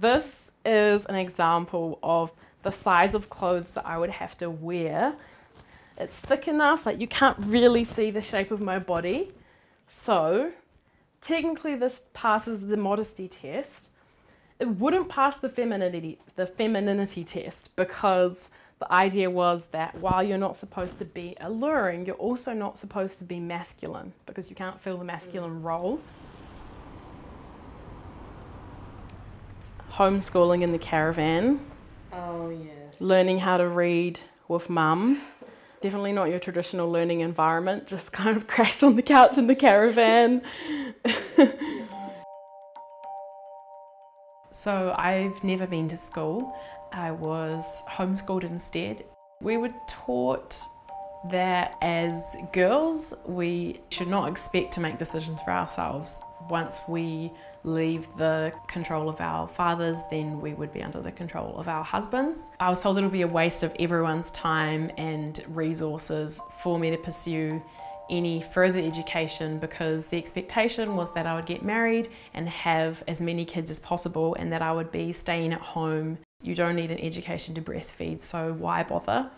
This is an example of the size of clothes that I would have to wear. It's thick enough, like you can't really see the shape of my body. So technically this passes the modesty test. It wouldn't pass the femininity test, because the idea was that while you're not supposed to be alluring, you're also not supposed to be masculine, because you can't fill the masculine role. Homeschooling in the caravan. Oh, yes. Learning how to read with mum. Definitely not your traditional learning environment, just kind of crashed on the couch in the caravan. So I've never been to school. I was homeschooled instead. We were taught that as girls, we should not expect to make decisions for ourselves. Once we leave the control of our fathers, then we would be under the control of our husbands. I was told it would be a waste of everyone's time and resources for me to pursue any further education, because the expectation was that I would get married and have as many kids as possible, and that I would be staying at home. You don't need an education to breastfeed, so why bother?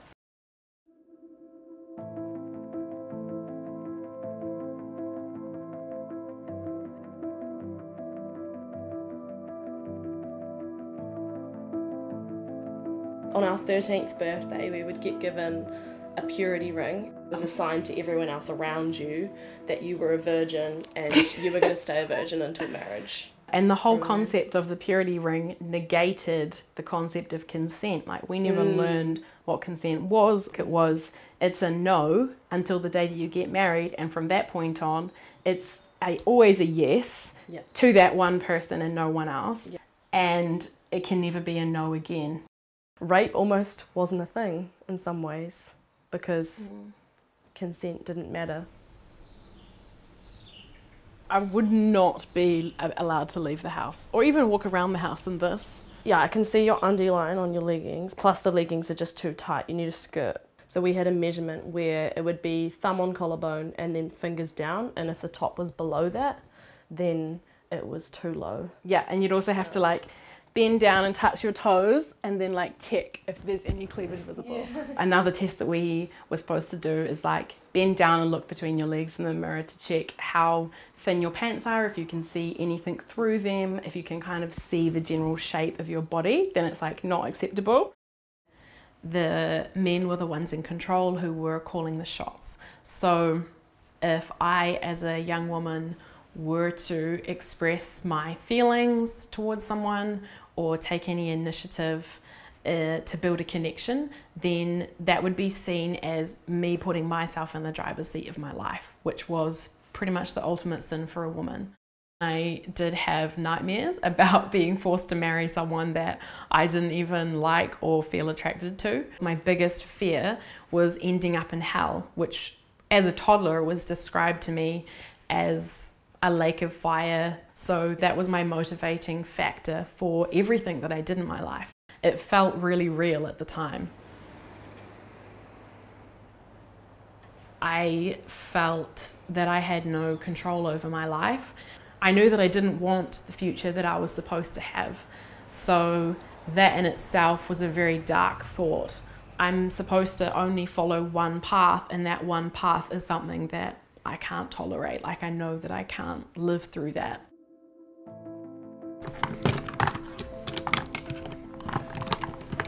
On our 13th birthday, we would get given a purity ring. It was a sign to everyone else around you that you were a virgin and you were going to stay a virgin until marriage. And the whole concept of the purity ring negated the concept of consent. Like, we never learned what consent was. It was, it's a no until the day that you get married, and from that point on, it's always a yes to that one person and no one else. Yep. And it can never be a no again. Rape almost wasn't a thing in some ways, because consent didn't matter. I would not be allowed to leave the house or even walk around the house in this. Yeah, I can see your underline on your leggings, plus the leggings are just too tight, you need a skirt. So we had a measurement where it would be thumb on collarbone and then fingers down, and if the top was below that, then it was too low. Yeah, and you'd also have to like bend down and touch your toes and then like check if there's any cleavage visible. Yeah. Another test that we were supposed to do is like bend down and look between your legs in the mirror to check how thin your pants are, if you can see anything through them, if you can kind of see the general shape of your body, then it's like not acceptable. The men were the ones in control who were calling the shots. So if I as a young woman were to express my feelings towards someone or take any initiative to build a connection, then that would be seen as me putting myself in the driver's seat of my life, which was pretty much the ultimate sin for a woman. I did have nightmares about being forced to marry someone that I didn't even like or feel attracted to. My biggest fear was ending up in hell, which as a toddler was described to me as a lake of fire. So that was my motivating factor for everything that I did in my life. It felt really real at the time. I felt that I had no control over my life. I knew that I didn't want the future that I was supposed to have. So that in itself was a very dark thought. I'm supposed to only follow one path, and that one path is something that I can't tolerate. Like, I know that I can't live through that.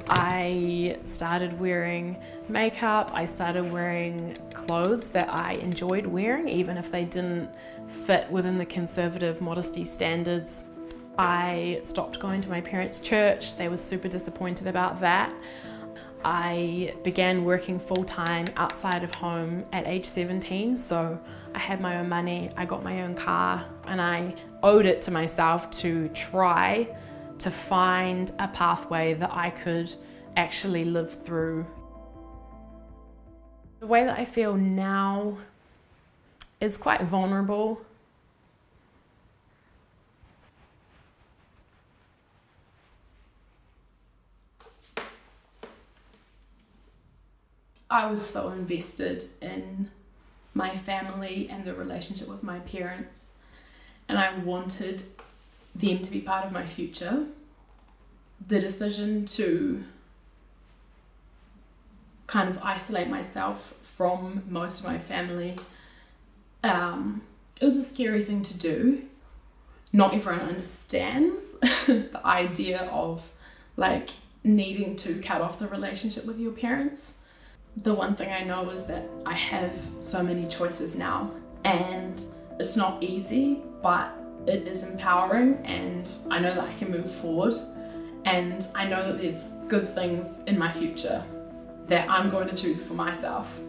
I started wearing makeup, I started wearing clothes that I enjoyed wearing, even if they didn't fit within the conservative modesty standards. I stopped going to my parents' church, they were super disappointed about that. I began working full-time outside of home at age 17, so I had my own money, I got my own car, and I owed it to myself to try to find a pathway that I could actually live through. The way that I feel now is quite vulnerable. I was so invested in my family and the relationship with my parents, and I wanted them to be part of my future. the decision to kind of isolate myself from most of my family, it was a scary thing to do. Not everyone understands the idea of like needing to cut off the relationship with your parents. The one thing I know is that I have so many choices now, and it's not easy, but it is empowering, and I know that I can move forward, and I know that there's good things in my future that I'm going to choose for myself.